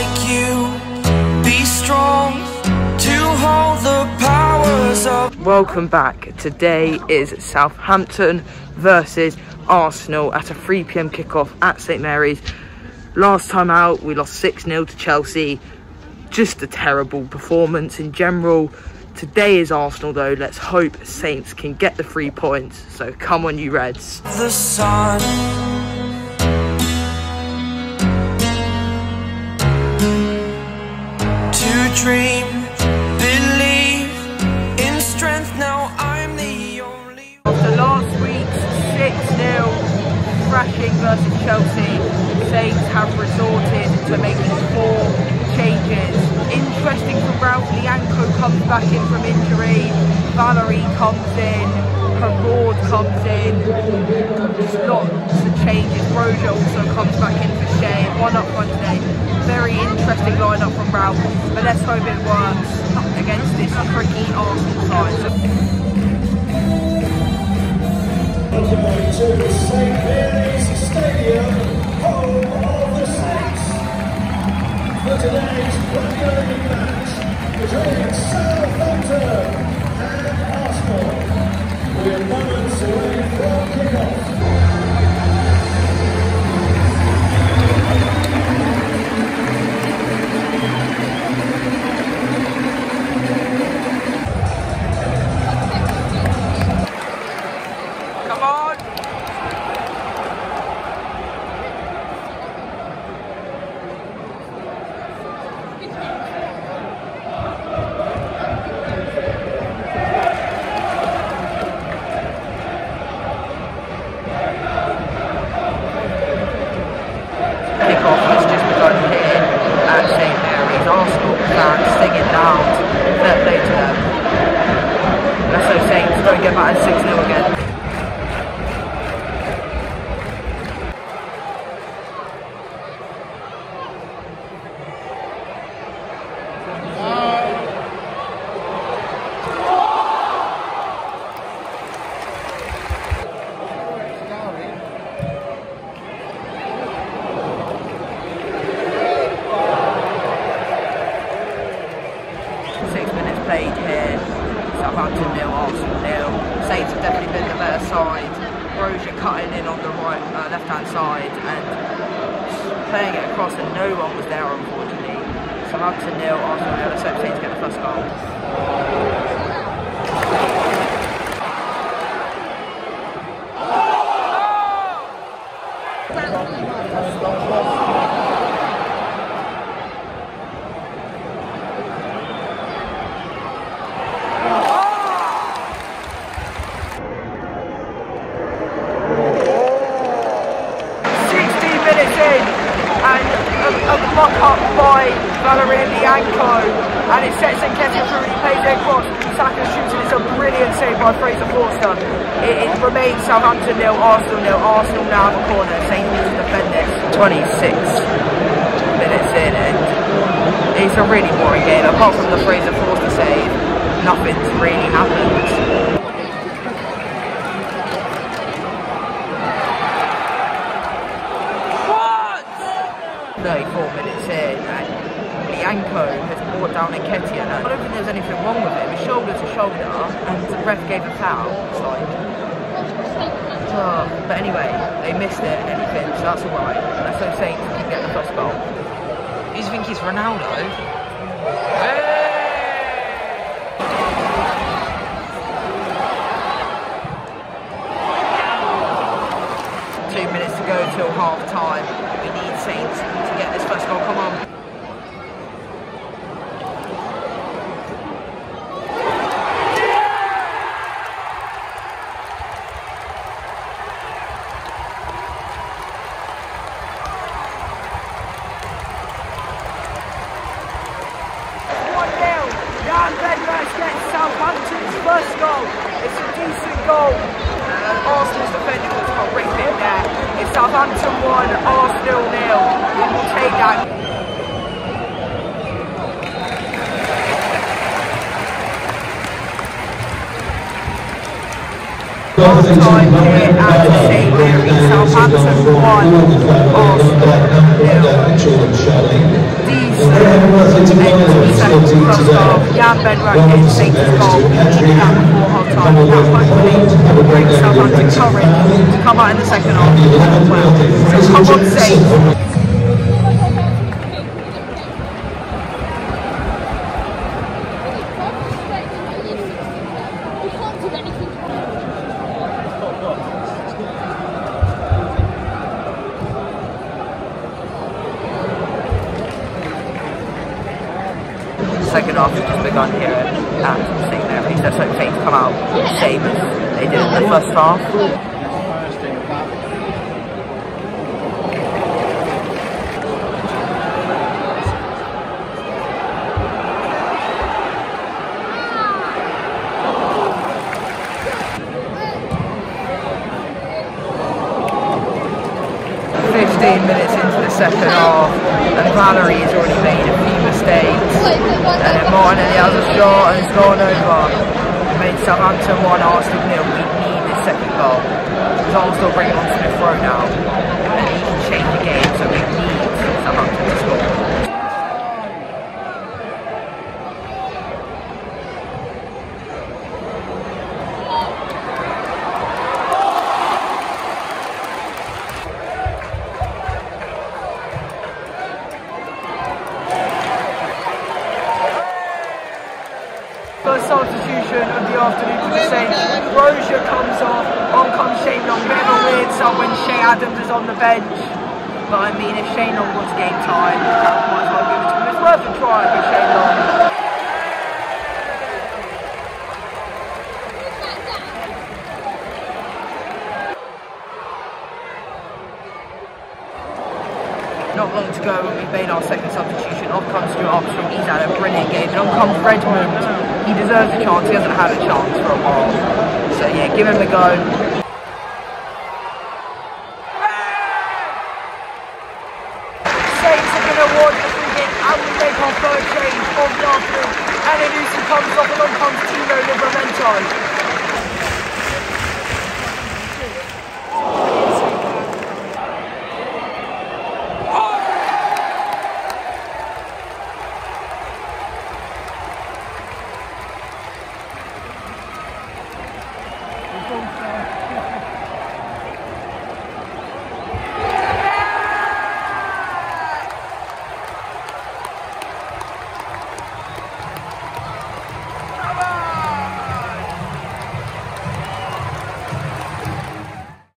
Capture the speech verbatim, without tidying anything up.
like you. Be strong to hold the powers up. Welcome back. Today is Southampton versus Arsenal at a three p m kickoff at Saint Mary's. Last time out, we lost six nil to Chelsea. Just a terrible performance in general. Today is Arsenal though. Let's hope Saints can get the three points. So come on you Reds. The sun to dream, believe in strength. Now I'm the only. After last week's six nil thrashing versus Chelsea, Saints have resorted to making four changes. Interesting for Ralph, Lianko comes back in from injury, Valerie comes in, Herod comes in, just lots of changes. Roja also comes back in for Shane, one up one today. Very interesting lineup from Ralph, but let's hope it works against this tricky Arsenal side. For today's one-goal match between Southampton and Arsenal. We are moments away from kickoff. Come on! And it sets in Kentia through, he plays their cross, Saka shoots and it's a brilliant save by Fraser Forster. It, it remains Southampton nil, Arsenal nil. Arsenal now have a corner, Saints need to defend this. twenty-six minutes in and it's a really boring game. Apart from the Fraser Forster save, nothing's really happened. thirty-four minutes in and Bianco has brought down in Kentia. I don't think there's anything wrong with it. It was shoulder to shoulder and the ref gave a foul. It's like, oh. But anyway, they missed it and he finished. That's alright. That's so Saints can get the first goal. You think he's Ronaldo? Hey! Two minutes to go till half time. We need Saints to get this first goal. Come on. Jan Bednarek gets Southampton's first goal. It's a decent goal. And Arsenal's defending was horrific there. It's Southampton one, Arsenal nil. We will take that. Time here at Saint Mary's, Southampton one, Arsenal nil. Redmond to return the cross of Jan Bednarek and Saints goal, keeping out before half time. That hopefully will bring Southampton current to come out in the second half as well. So come on, Saints. Second half has just begun here at Saint Mary's. Let's hope Saints come out the same as they did in the first half. fifteen minutes into the second half, and Valerie has already made a few mistakes. And Martinelli has a shot and it's gone over. It made Southampton one, Arsenal nil. We need this second goal. Because Arsenal bring it onto the throw now. And they can change the game, so we need Southampton to score. Substitution of the afternoon for the Saints. Roja comes off, on comes Shane Long. Bit of a weird sub when Shea Adams is on the bench. But I mean, if Shane Long wants game time, that might as well give it to him. It's worth a try for Shane Long. Not long to go when we've made our second substitution. On comes Stuart Armstrong, he's had a brilliant game. And on comes Redmond. He deserves a chance, he hasn't had a chance for a while. So yeah, give him a go. Saints are going to award the free kick, and we make our third change of the afternoon. And Elusi comes off, and on comes Tino Livramento.